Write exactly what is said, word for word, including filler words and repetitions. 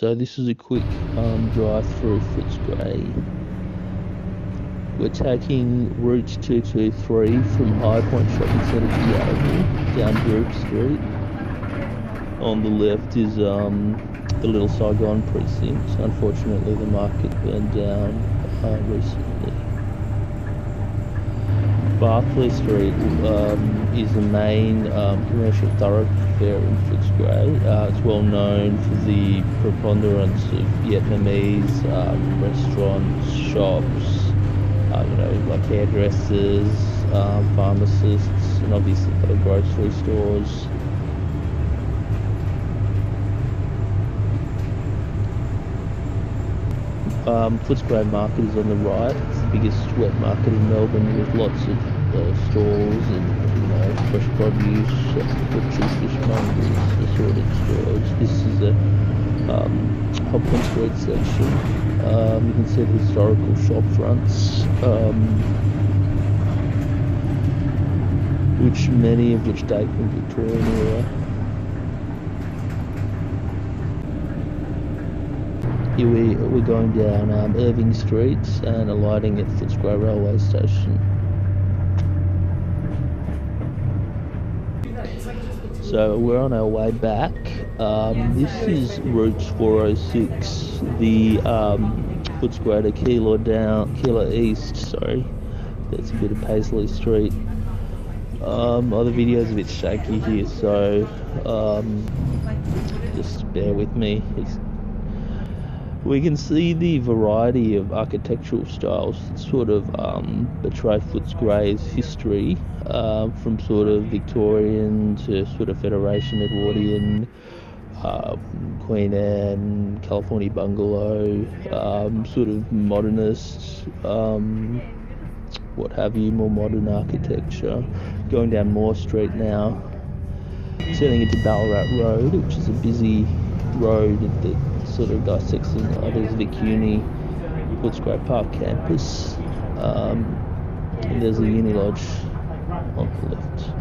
So this is a quick um, drive through Footscray. We're taking Route two two three from High Point Shopping Centre to the Oval, down Droop Street. On the left is um, the Little Saigon Precinct. Unfortunately, the market burned down uh, recently. Barkly Street um, is the main um, commercial thoroughfare in Footscray. Uh, it's well known for the preponderance of Vietnamese um, restaurants, shops, uh, you know, like hairdressers, uh, pharmacists, and obviously the grocery stores. Um, Footscray Market is on the right. It's the biggest wet market in Melbourne, with lots of uh, stalls and, you know, fresh produce, butchers, fishmongers, assorted stores. This is the um, Hopkins Street section. Um, you can see the historical shop fronts, um, which many of which date from Victorian era. We, we're going down um, Irving Street and alighting at Footscray Railway Station. So we're on our way back. Um, this is Route four oh six, the um, Footscray to Keilor down, Keilor East. Sorry, that's a bit of Paisley Street. Um, oh, the video's a bit shaky here, so um, just bear with me. It's, we can see the variety of architectural styles that sort of um, betray Footscray's history, uh, from sort of Victorian to sort of Federation Edwardian, uh, Queen Anne, California bungalow, um, sort of modernist, um, what have you, more modern architecture. Going down Moore Street now, turning into Ballarat Road, which is a busy road that sort of dissects the others, Vic Uni, Footscray Park campus. Um, and there's a Uni Lodge on the left.